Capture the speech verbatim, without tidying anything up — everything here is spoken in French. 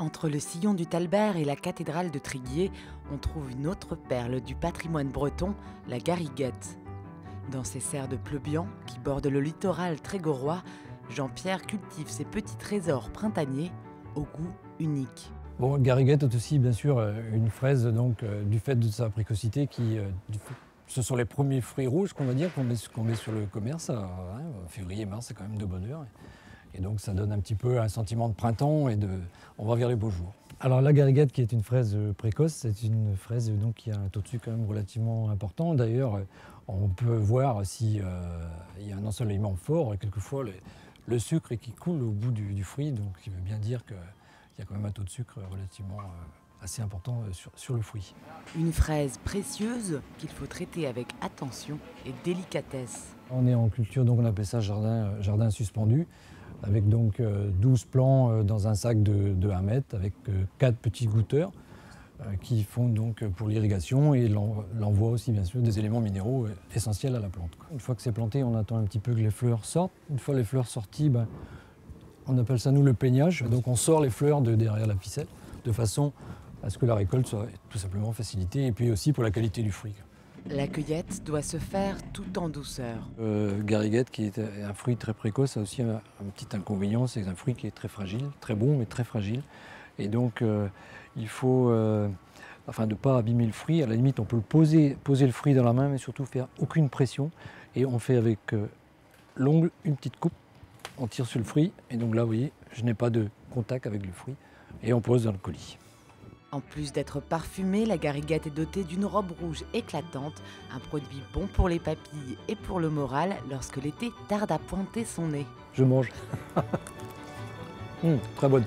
Entre le sillon du Talbert et la cathédrale de Triguier, on trouve une autre perle du patrimoine breton, la gariguette. Dans ces serres de pleubian, qui bordent le littoral trégorois, Jean-Pierre cultive ses petits trésors printaniers au goût unique. Bon, gariguette est aussi bien sûr une fraise, donc euh, du fait de sa précocité, qui, euh, du fait, ce sont les premiers fruits rouges qu'on va dire qu'on met, qu'on met sur le commerce. Alors, hein, février-mars, c'est quand même de bonne heure. Et donc ça donne un petit peu un sentiment de printemps et de, on va vers les beaux jours. Alors la gariguette, qui est une fraise précoce, c'est une fraise donc qui a un taux de sucre quand même relativement important. D'ailleurs, on peut voir s'il euh, y a un ensoleillement fort, et quelquefois le, le sucre qui coule au bout du, du fruit, donc qui veut bien dire qu'il y a quand même un taux de sucre relativement euh, assez important sur, sur le fruit. Une fraise précieuse qu'il faut traiter avec attention et délicatesse. On est en culture, donc on appelle ça jardin, jardin suspendu, avec donc douze plants dans un sac de, de un mètre, avec quatre petits goutteurs qui font donc pour l'irrigation et l'envoi aussi bien sûr des éléments minéraux essentiels à la plante. Une fois que c'est planté, on attend un petit peu que les fleurs sortent. Une fois les fleurs sorties, ben, on appelle ça nous le peignage. Donc on sort les fleurs de derrière la ficelle de façon à ce que la récolte soit tout simplement facilitée, et puis aussi pour la qualité du fruit. La cueillette doit se faire tout en douceur. Euh, gariguette, qui est un fruit très précoce, a aussi un, un petit inconvénient, c'est un fruit qui est très fragile, très bon mais très fragile. Et donc euh, il faut, euh, afin de ne pas abîmer le fruit, à la limite on peut poser, poser le fruit dans la main, mais surtout faire aucune pression. Et on fait avec euh, l'ongle une petite coupe, on tire sur le fruit, et donc là vous voyez, je n'ai pas de contact avec le fruit, et on pose dans le colis. En plus d'être parfumée, la gariguette est dotée d'une robe rouge éclatante, un produit bon pour les papilles et pour le moral lorsque l'été tarde à pointer son nez. Je mange. Mmh, très bonne.